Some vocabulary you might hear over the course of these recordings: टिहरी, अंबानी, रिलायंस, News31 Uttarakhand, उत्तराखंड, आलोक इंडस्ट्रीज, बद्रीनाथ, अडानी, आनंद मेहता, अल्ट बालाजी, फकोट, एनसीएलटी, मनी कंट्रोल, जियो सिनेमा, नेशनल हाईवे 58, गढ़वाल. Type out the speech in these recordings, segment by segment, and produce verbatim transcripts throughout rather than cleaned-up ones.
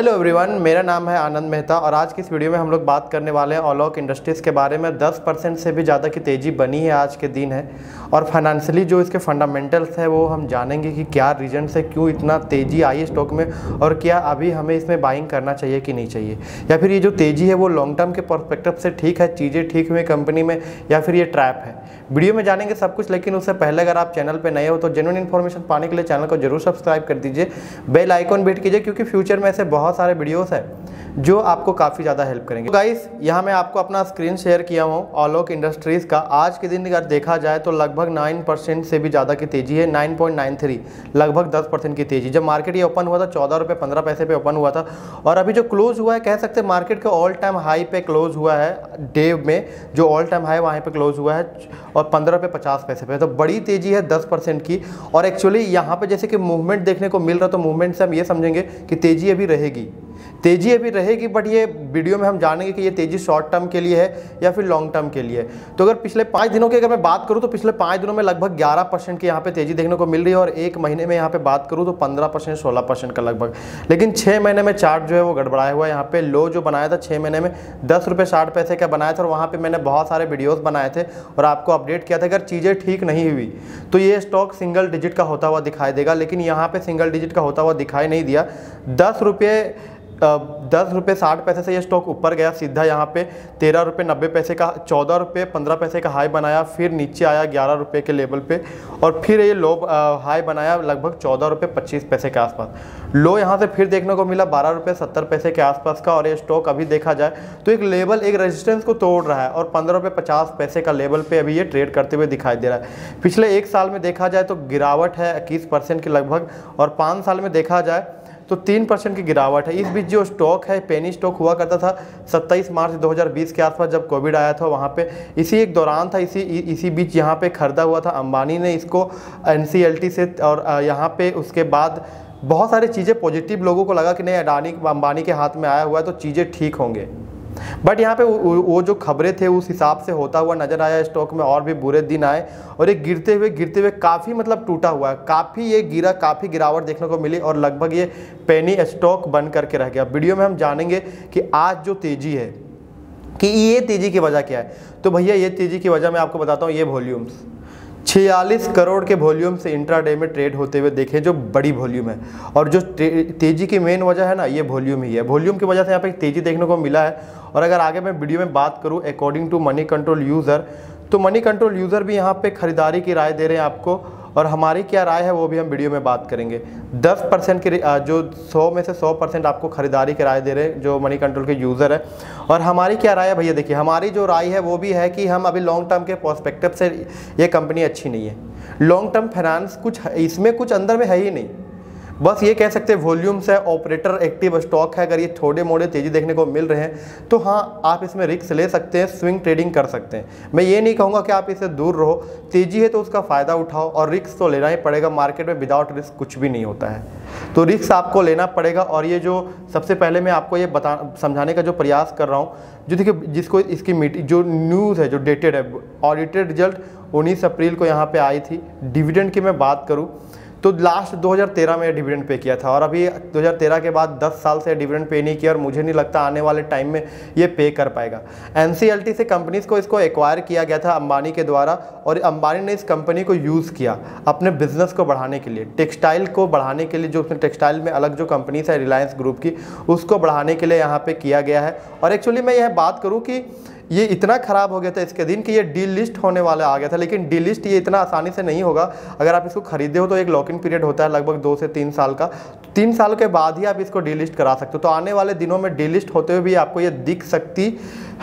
Hello everyone, मेरा नाम है आनंद मेहता और आज की इस वीडियो में हम लोग बात करने वाले हैं आलोक इंडस्ट्रीज के बारे में। दस परसेंट से भी ज़्यादा की तेज़ी बनी है आज के दिन है और फाइनेंशियली जो इसके फंडामेंटल्स है वो हम जानेंगे कि क्या रीजन से क्यों इतना तेज़ी आई है स्टॉक में और क्या अभी हमें इसमें बाइंग करना चाहिए कि नहीं चाहिए, या फिर ये जो तेज़ी है वो लॉन्ग टर्म के पर्सपेक्टिव से ठीक है, चीज़ें ठीक हुई कंपनी में, या फिर ये ट्रैप है। वीडियो में जानेंगे सब कुछ, लेकिन उससे पहले अगर आप चैनल पर नए हो तो जेन्युइन इन्फॉर्मेशन पाने के लिए चैनल को जरूर सब्सक्राइब कर दीजिए, बेल आइकॉन हिट कीजिए, क्योंकि फ्यूचर में ऐसे बहुत सारे वीडियोस है जो आपको काफ़ी ज़्यादा हेल्प करेंगे। तो गाइस, यहाँ मैं आपको अपना स्क्रीन शेयर किया हूँ आलोक इंडस्ट्रीज़ का। आज के दिन अगर देखा जाए तो लगभग नौ परसेंट से भी ज़्यादा की तेज़ी है, नौ पॉइंट नौ तीन, लगभग दस परसेंट की तेज़ी। जब मार्केट ये ओपन हुआ था चौदह रुपये पंद्रह पैसे पे ओपन हुआ था और अभी जो क्लोज हुआ है, कह सकते हैं मार्केट के ऑल टाइम हाई पे क्लोज हुआ है, डे में जो ऑल टाइम हाई वहाँ पर क्लोज हुआ है और पंद्रह रुपये पचास पैसे पे, तो बड़ी तेज़ी है दस परसेंट की। और एक्चुअली यहाँ पर जैसे कि मूवमेंट देखने को मिल रहा, तो मूवमेंट से हम ये समझेंगे कि तेज़ी अभी रहेगी तेज़ी अभी रहेगी बट ये वीडियो में हम जानेंगे कि ये तेज़ी शॉर्ट टर्म के लिए है या फिर लॉन्ग टर्म के लिए है। तो अगर पिछले पाँच दिनों की अगर मैं बात करूँ तो पिछले पाँच दिनों में लगभग ग्यारह परसेंट की यहाँ पे तेज़ी देखने को मिल रही है और एक महीने में यहाँ पे बात करूँ तो पंद्रह परसेंट सोलह परसेंट का लगभग। लेकिन छः महीने में चार्ट जो है वो गड़बड़ाया हुआ है। यहाँ पे लो जो बनाया था छः महीने में दस रुपये साठ पैसे का बनाया था और वहाँ पर मैंने बहुत सारे वीडियोज़ बनाए थे और आपको अपडेट किया था, अगर चीज़ें ठीक नहीं हुई तो ये स्टॉक सिंगल डिजिट का होता हुआ दिखाई देगा। लेकिन यहाँ पर सिंगल डिजिट का होता हुआ दिखाई नहीं दिया, दस रुपये दस रुपये साठ पैसे से ये स्टॉक ऊपर गया सीधा, यहाँ पे तेरह रुपये नब्बे पैसे का, चौदह रुपये पंद्रह पैसे का हाई बनाया, फिर नीचे आया ग्यारह रुपये के लेवल पे और फिर ये लो हाई बनाया लगभग चौदह रुपये पच्चीस पैसे के आसपास। लो यहाँ से फिर देखने को मिला बारह रुपये सत्तर पैसे के आसपास का और ये स्टॉक अभी देखा जाए तो एक लेवल, एक रेजिस्टेंस को तोड़ रहा है और पंद्रह रुपये पचास पैसे का लेवल पर अभी ये ट्रेड करते हुए दिखाई दे रहा है। पिछले एक साल में देखा जाए तो गिरावट है इक्कीस परसेंट की लगभग और पाँच साल में देखा जाए तो तीन परसेंट की गिरावट है। इस बीच जो स्टॉक है पेनी स्टॉक हुआ करता था सत्ताईस मार्च दो हज़ार बीस के आसपास, जब कोविड आया था वहाँ पे इसी एक दौरान था, इसी इसी बीच यहाँ पे खरीदा हुआ था अंबानी ने इसको एनसीएलटी से, और यहाँ पे उसके बाद बहुत सारी चीज़ें पॉजिटिव लोगों को लगा कि नहीं अडानी अंबानी के हाथ में आया हुआ है तो चीज़ें ठीक होंगे, बट यहाँ पे वो जो खबरें थे उस हिसाब से होता हुआ नज़र आया स्टॉक में और भी बुरे दिन आए और ये गिरते हुए गिरते हुए काफ़ी मतलब टूटा हुआ है, काफ़ी ये गिरा, काफ़ी गिरावट देखने को मिली और लगभग ये पेनी स्टॉक बन करके रह गया। वीडियो में हम जानेंगे कि आज जो तेज़ी है कि ये तेज़ी की वजह क्या है। तो भैया ये तेज़ी की वजह मैं आपको बताता हूँ, ये वॉल्यूम्स छियालीस करोड़ के वॉल्यूम से इंट्राडे में ट्रेड होते हुए देखे, जो बड़ी वॉल्यूम है और जो तेज़ी की मेन वजह है ना ये वॉल्यूम ही है। वॉल्यूम की वजह से यहाँ पे तेज़ी देखने को मिला है। और अगर आगे मैं वीडियो में बात करूँ according to मनी कंट्रोल user, तो मनी कंट्रोल यूज़र भी यहाँ पे खरीदारी की राय दे रहे हैं आपको और हमारी क्या राय है वो भी हम वीडियो में बात करेंगे। दस परसेंट के जो सौ में से सौ परसेंट आपको खरीदारी की राय दे रहे हैं जो मनी कंट्रोल के यूज़र है, और हमारी क्या राय है भैया देखिए, हमारी जो राय है वो भी है कि हम अभी लॉन्ग टर्म के पर्सपेक्टिव से ये कंपनी अच्छी नहीं है। लॉन्ग टर्म फाइनेंस कुछ इसमें कुछ अंदर में है ही नहीं, बस ये कह सकते हैं वॉल्यूम्स है, ऑपरेटर एक्टिव स्टॉक है। अगर ये थोड़े मोड़े तेज़ी देखने को मिल रहे हैं तो हाँ आप इसमें रिस्क ले सकते हैं, स्विंग ट्रेडिंग कर सकते हैं। मैं ये नहीं कहूँगा कि आप इससे दूर रहो, तेज़ी है तो उसका फ़ायदा उठाओ और रिस्क तो लेना ही पड़ेगा। मार्केट में विदाउट रिस्क कुछ भी नहीं होता है, तो रिस्क आपको लेना पड़ेगा। और ये जो सबसे पहले मैं आपको ये बता समझाने का जो प्रयास कर रहा हूँ, जो देखिए जिसको इसकी मीटिंग जो न्यूज़ है जो डेटेड है, ऑडिटेड रिजल्ट उन्नीस अप्रैल को यहाँ पर आई थी। डिविडेंड की मैं बात करूँ तो लास्ट दो हज़ार तेरह में डिविडेंड पे किया था और अभी दो हज़ार तेरह के बाद दस साल से डिविडेंड पे नहीं किया और मुझे नहीं लगता आने वाले टाइम में ये पे कर पाएगा। एनसीएलटी से कंपनीज़ को इसको एक्वायर किया गया था अंबानी के द्वारा और अंबानी ने इस कंपनी को यूज़ किया अपने बिजनेस को बढ़ाने के लिए, टेक्सटाइल को बढ़ाने के लिए, जो उसने टेक्सटाइल में अलग जो कंपनीज है रिलायंस ग्रुप की उसको बढ़ाने के लिए यहाँ पर किया गया है। और एक्चुअली मैं यह बात करूँ कि ये इतना ख़राब हो गया था इसके दिन कि ये डी लिस्ट होने वाला आ गया था, लेकिन डी लिस्ट ये इतना आसानी से नहीं होगा। अगर आप इसको खरीदे हो तो एक लॉक इन पीरियड होता है लगभग दो से तीन साल का, तीन साल के बाद ही आप इसको डी लिस्ट करा सकते हो। तो आने वाले दिनों में डी लिस्ट होते हुए भी आपको ये दिख सकती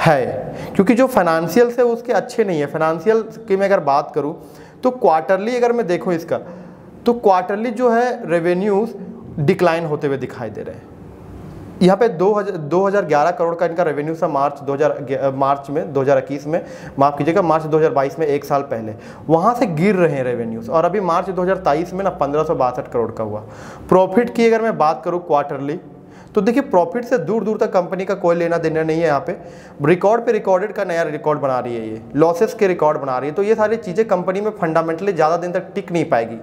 है, क्योंकि जो फाइनेंशियल है उसके अच्छे नहीं है। फाइनेंशियल की मैं अगर बात करूँ तो क्वार्टरली अगर मैं देखूँ इसका तो क्वार्टरली जो है रेवेन्यूज़ डिक्लाइन होते हुए दिखाई दे रहे हैं। यहाँ पे दो हज़ार ग्यारह करोड़ का इनका रेवेन्यू था मार्च दो हज़ार मार्च में दो हज़ार इक्कीस में, माफ़ कीजिएगा मार्च दो हज़ार बाईस में, एक साल पहले वहाँ से गिर रहे हैं रेवेन्यूज़। और अभी मार्च दो हज़ार तेईस में ना पंद्रह सौ बासठ करोड़ का हुआ। प्रॉफिट की अगर मैं बात करूँ क्वार्टरली तो देखिए प्रॉफिट से दूर दूर तक कंपनी का कोई लेना देना नहीं है। यहाँ पे रिकॉर्ड पे रिकॉर्डेड का नया रिकॉर्ड बना रही है, ये लॉसेस के रिकॉर्ड बना रही है। तो ये सारी चीज़ें कंपनी में फंडामेंटली ज़्यादा दिन तक टिक नहीं पाएगी,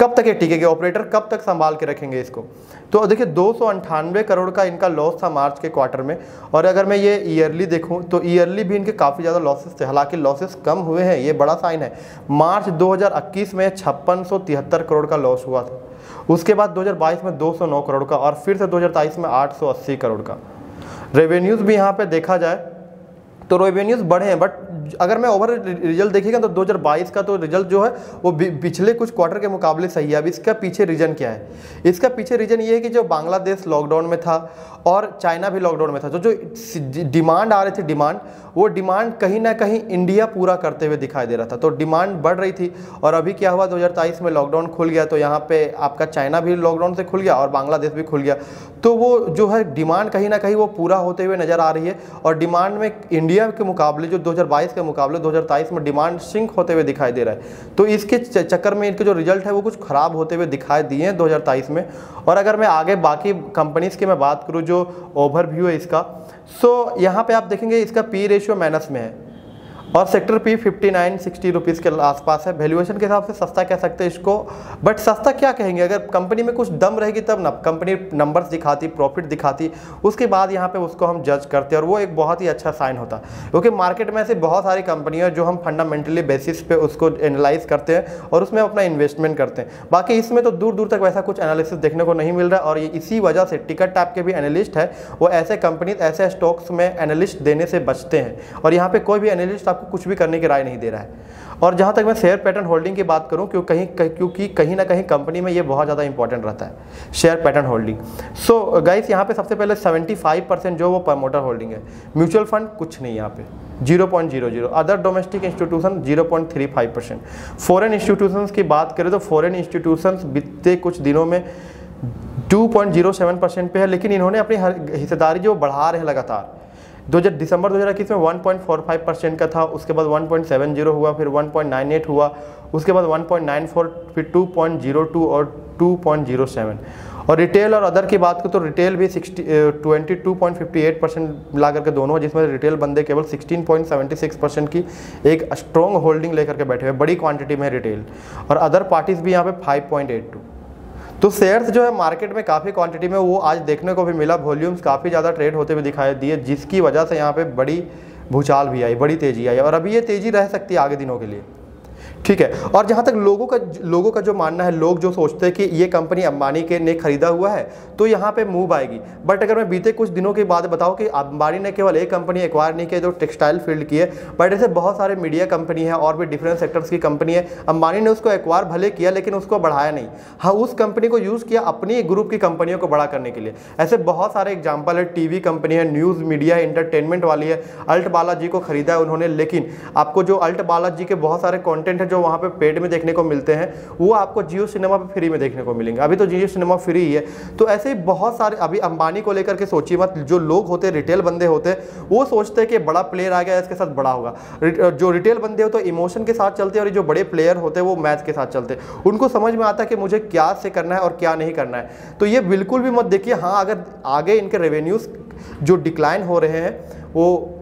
कब तक ये टिकेगी, ऑपरेटर कब तक संभाल के रखेंगे इसको। तो देखिए दो सौ अंठानवे करोड़ का इनका लॉस था मार्च के क्वार्टर में, और अगर मैं ये ईयरली देखूँ तो ईयरली भी इनके काफ़ी ज़्यादा लॉसेस थे, हालांकि लॉसेस कम हुए हैं, ये बड़ा साइन है। मार्च दो हज़ार इक्कीस में छप्पन सौ तिहत्तर करोड़ का लॉस हुआ था, उसके बाद दो हज़ार बाईस में दो सौ नौ करोड़ का, और फिर से दो हज़ार तेईस में आठ सौ अस्सी करोड़ का। रेवेन्यूज़ भी यहाँ पे देखा जाए तो रेवेन्यूज़ बढ़े हैं, बट अगर मैं ओवर रिजल्ट देखिएगा तो दो हज़ार बाईस का तो रिजल्ट जो है वो पिछले कुछ क्वार्टर के मुकाबले सही है। अब इसका पीछे रीज़न क्या है? इसका पीछे रीज़न ये है कि जो बांग्लादेश लॉकडाउन में था और चाइना भी लॉकडाउन में था, तो जो डिमांड आ रही थी, डिमांड वो डिमांड कहीं ना कहीं इंडिया पूरा करते हुए दिखाई दे रहा था, तो डिमांड बढ़ रही थी। और अभी क्या हुआ, दो हज़ार तेईस में लॉकडाउन खुल गया, तो यहाँ पे आपका चाइना भी लॉकडाउन से खुल गया और बांग्लादेश भी खुल गया, तो वो जो है डिमांड कहीं ना कहीं वो पूरा होते हुए नज़र आ रही है। और डिमांड में इंडिया के मुकाबले जो दो हज़ार बाईस के मुकाबले दो हज़ार तेईस में डिमांड सिंक होते हुए दिखाई दे रहा है, तो इसके चक्कर में इनके जो रिजल्ट है वो कुछ ख़राब होते हुए दिखाई दिए हैं दो हज़ार तेईस में। और अगर मैं आगे बाकी कंपनीज़ की मैं बात करूँ, जो ओवरव्यू है इसका, सो so, यहाँ पे आप देखेंगे इसका पी रेशियो माइनस में है और sector P fifty nine sixty rupees के आसपास है। वैल्यूएशन के हिसाब से सस्ता कह सकते हैं इसको, बट सस्ता क्या कहेंगे, अगर कंपनी में कुछ दम रहेगी तब ना कंपनी नंबर्स दिखाती, प्रॉफिट दिखाती, उसके बाद यहाँ पे उसको हम जज करते हैं, और वो एक बहुत ही अच्छा साइन होता, क्योंकि मार्केट में ऐसे बहुत सारी कंपनियाँ जो हम फंडामेंटली बेसिस पे उसको एनालाइज करते हैं और उसमें अपना इन्वेस्टमेंट करते हैं। बाकी इसमें तो दूर दूर तक वैसा कुछ एनालिसिस देखने को नहीं मिल रहा, और इसी वजह से टिकट टाइप के भी एनालिस्ट है वो ऐसे कंपनी ऐसे स्टॉक्स में एनालिस्ट देने से बचते हैं, और यहाँ पर कोई भी एनालिस्ट कुछ भी करने की राय नहीं दे रहा है। और जहां तक मैं शेयर पैटर्न होल्डिंग की बात करूं, क्यों कहीं क्योंकि कहीं ना कहीं कंपनी में ये बहुत ज़्यादा इंपॉर्टेंट रहता है share pattern holding. So guys यहाँ पे सबसे पहले पचहत्तर परसेंट जो वो प्रमोटर होल्डिंग है, म्यूचुअल फंड कुछ नहीं यहाँ पे zero point zero zero, other domestic institution zero point three five percent. Foreign institution की बात करें तो फॉरेन इंस्टीट्यूशन बीते कुछ दिनों में two point zero seven percent पे है, लेकिन इन्होंने अपनी हिस्सेदारी जो बढ़ा रहे हैं लगातार। दो हज़ार दिसंबर दो हज़ार इक्कीस में one point four five percent का था, उसके बाद वन पॉइंट सेवन जीरो हुआ, फिर वन पॉइंट नाइन एट हुआ, उसके बाद वन पॉइंट नाइन फोर, फिर टू पॉइंट जीरो टू और टू पॉइंट जीरो सेवन। और रिटेल और अदर की बात करें तो रिटेल भी twenty two point fifty eight percent ला करके दोनों, जिसमें रिटेल बंदे केवल sixteen point seven six percent की एक स्ट्रॉन्ग होल्डिंग लेकर के बैठे हुए, बड़ी क्वांटिटी में रिटेल, और अदर पार्टीज़ भी यहाँ पे फाइव पॉइंट एट टू। तो शेयर्स जो है मार्केट में काफ़ी क्वांटिटी में वो आज देखने को भी मिला, वॉल्यूम्स काफ़ी ज़्यादा ट्रेड होते हुए दिखाई दिए, जिसकी वजह से यहाँ पे बड़ी भूचाल भी आई, बड़ी तेज़ी आई, और अभी ये तेज़ी रह सकती है आगे दिनों के लिए, ठीक है। और जहाँ तक लोगों का लोगों का जो मानना है, लोग जो सोचते हैं कि ये कंपनी अंबानी के ने खरीदा हुआ है तो यहाँ पे मूव आएगी, बट अगर मैं बीते कुछ दिनों की बात बताऊँ कि अंबानी ने केवल एक कंपनी एक्वायर नहीं की जो टेक्सटाइल फील्ड की है, बट ऐसे बहुत सारे मीडिया कंपनी है और भी डिफरेंट सेक्टर्स की कंपनी है। अंबानी ने उसको एक्वायर भले किया लेकिन उसको बढ़ाया नहीं, हाँ उस कंपनी को यूज़ किया अपनी ग्रुप की कंपनियों को बड़ा करने के लिए। ऐसे बहुत सारे एग्जाम्पल है, टी वी कंपनी है, न्यूज़ मीडिया है, इंटरटेनमेंट वाली है, अल्ट बालाजी को खरीदा है उन्होंने, लेकिन आपको जो अल्ट बालाजी के बहुत सारे कॉन्टेंट जो वहाँ पे पेड में देखने को मिलते हैं वो आपको जियो सिनेमा पे फ्री में देखने को मिलेंगे, अभी तो जियो सिनेमा फ्री ही है। तो ऐसे ही बहुत सारे, अभी अंबानी को लेकर के सोचिए मत, जो लोग होते रिटेल बंदे होते वो सोचते कि बड़ा प्लेयर आ गया इसके साथ बड़ा होगा, जो रिटेल बंदे हो तो इमोशन के साथ चलते, और जो बड़े प्लेयर होते वो मैच के साथ चलते, उनको समझ में आता कि मुझे क्या से करना है और क्या नहीं करना है। तो ये बिल्कुल भी मत देखिए, हाँ अगर आगे इनके रेवेन्यूज जो डिक्लाइन हो रहे हैं वो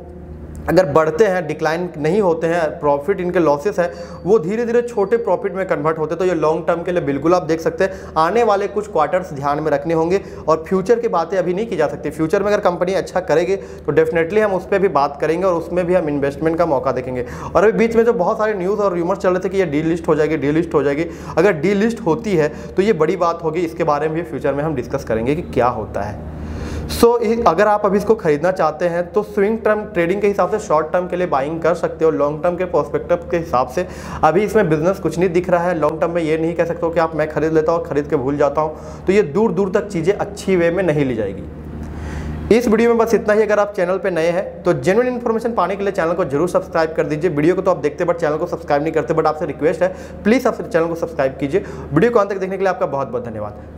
अगर बढ़ते हैं, डिक्लाइन नहीं होते हैं, प्रॉफिट इनके लॉसेस है वो धीरे धीरे छोटे प्रॉफिट में कन्वर्ट होते हैं, तो ये लॉन्ग टर्म के लिए बिल्कुल आप देख सकते हैं। आने वाले कुछ क्वार्टर्स ध्यान में रखने होंगे, और फ्यूचर की बातें अभी नहीं की जा सकती, फ्यूचर में अगर कंपनी अच्छा करेगी तो डेफिनेटली हम उस पर भी बात करेंगे और उसमें भी हम इन्वेस्टमेंट का मौका देखेंगे। और अभी बीच में जो बहुत सारे न्यूज़ और रूमर्स चल रहे थे कि ये डी लिस्ट हो जाएगी डी लिस्ट हो जाएगी अगर डी लिस्ट होती है तो ये बड़ी बात होगी, इसके बारे में भी फ्यूचर में हम डिस्कस करेंगे कि क्या होता है। सो so, अगर आप अभी इसको खरीदना चाहते हैं तो स्विंग टर्म ट्रेडिंग के हिसाब से शॉर्ट टर्म के लिए बाइंग कर सकते हो, लॉन्ग टर्म के पर्सपेक्टिव के हिसाब से अभी इसमें बिजनेस कुछ नहीं दिख रहा है। लॉन्ग टर्म में ये नहीं कह सकते हो कि आप मैं खरीद लेता हूँ खरीद के भूल जाता हूँ, तो ये दूर दूर तक चीज़ें अच्छी वे में नहीं ली जाएगी। इस वीडियो में बस इतना ही। अगर आप चैनल पर नए हैं तो जेन्युइन इन्फॉर्मेशन पाने के लिए चैनल को जरूर सब्सक्राइब कर दीजिए। वीडियो को तो आप देखते बट चैनल को सब्सक्राइब नहीं करते, बट आपसे रिक्वेस्ट है प्लीज़ आप चैनल को सब्सक्राइब कीजिए। वीडियो को अंत तक देखने के लिए आपका बहुत बहुत धन्यवाद।